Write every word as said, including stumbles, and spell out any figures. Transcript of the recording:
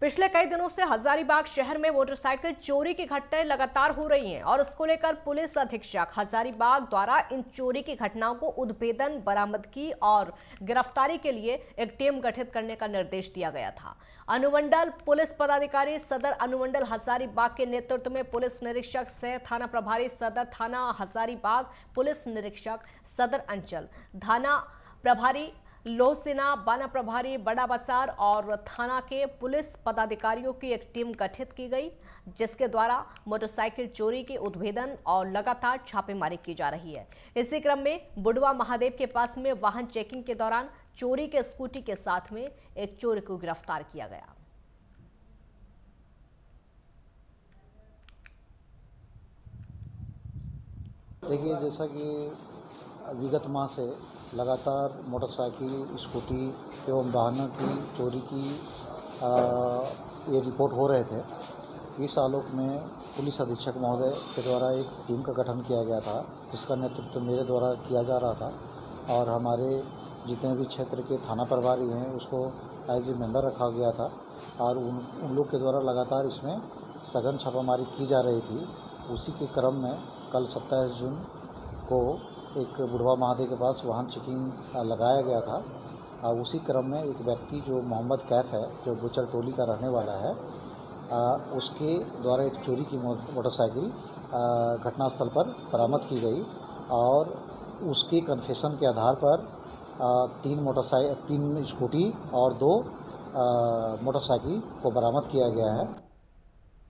पिछले कई दिनों से हजारीबाग शहर में मोटरसाइकिल चोरी की घटनाएं लगातार हो रही हैं और इसको लेकर पुलिस अधीक्षक हजारीबाग द्वारा इन चोरी की घटनाओं को उद्भेदन, बरामदगी और गिरफ्तारी के लिए एक टीम गठित करने का निर्देश दिया गया था। अनुमंडल पुलिस पदाधिकारी सदर अनुमंडल हजारीबाग के नेतृत्व में पुलिस निरीक्षक सह थाना प्रभारी सदर थाना हजारीबाग, पुलिस निरीक्षक सदर अंचल, थाना प्रभारी लोहसेना, बाना प्रभारी बड़ा बाजार और थाना के पुलिस पदाधिकारियों की एक टीम गठित की गई, जिसके द्वारा मोटरसाइकिल चोरी के उद्भेदन और लगातार छापेमारी की जा रही है। इसी क्रम में बुढ़वा महादेव के पास में वाहन चेकिंग के दौरान चोरी के स्कूटी के साथ में एक चोर को गिरफ्तार किया गया। देखिए, जैसा कि विगत माह से लगातार मोटरसाइकिल, स्कूटी एवं वाहनों की चोरी की आ, ये रिपोर्ट हो रहे थे। इस आलोक में पुलिस अधीक्षक महोदय के द्वारा एक टीम का गठन किया गया था, जिसका नेतृत्व मेरे द्वारा किया जा रहा था और हमारे जितने भी क्षेत्र के थाना प्रभारी हैं उसको एज ए मेंबर रखा गया था और उन उन लोग के द्वारा लगातार इसमें सघन छापामारी की जा रही थी। उसी के क्रम में कल सत्ताईस जून को एक बुढ़वा महादेव के पास वाहन चेकिंग लगाया गया था और उसी क्रम में एक व्यक्ति जो मोहम्मद कैफ है, जो बुच्चर टोली का रहने वाला है, उसके द्वारा एक चोरी की मोटरसाइकिल घटनास्थल पर बरामद की गई और उसके कन्फेशन के आधार पर तीन मोटरसाइकिल, तीन स्कूटी और दो मोटरसाइकिल को बरामद किया गया है।